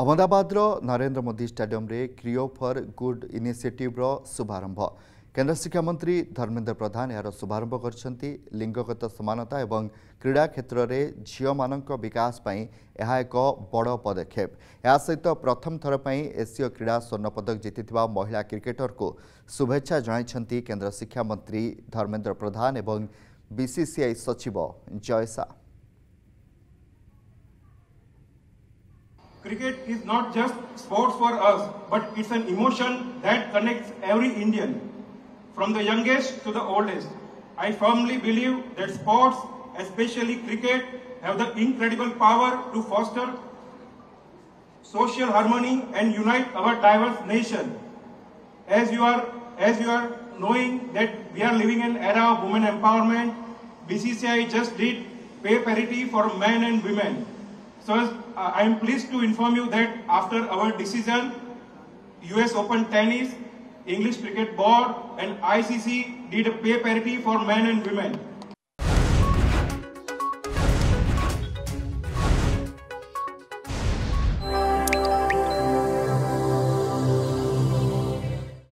Ahmedabad Narendra Modi stadium रे क्रियो for good initiative रो शुभारंभ केंद्र शिक्षा मंत्री धर्मेंद्र प्रधान यार शुभारंभ करछंती। लिंगगत समानता एवं क्रीड़ा क्षेत्र में झियो मानक विकास पई यह एक बड़ पदक्षेप। या सहित प्रथम थर पई एशिय क्रीड़ा स्वर्ण पदक जीतिथिबा महिला क्रिकेटर को शुभेच्छा जणाइछंती केंद्र शिक्षा मंत्री धर्मेंद्र प्रधान एवं बीसीसीआई सचिव जयसा। Cricket is not just sports for us, but it's an emotion that connects every Indian, from the youngest to the oldest. I firmly believe that sports, especially cricket, have the incredible power to foster social harmony and unite our diverse nation. As you are knowing that we are living in an era of women empowerment, BCCI just did pay parity for men and women. So I am pleased to inform you that after our decision, US Open Tennis, English Cricket Board and ICC did a pay parity for men and women.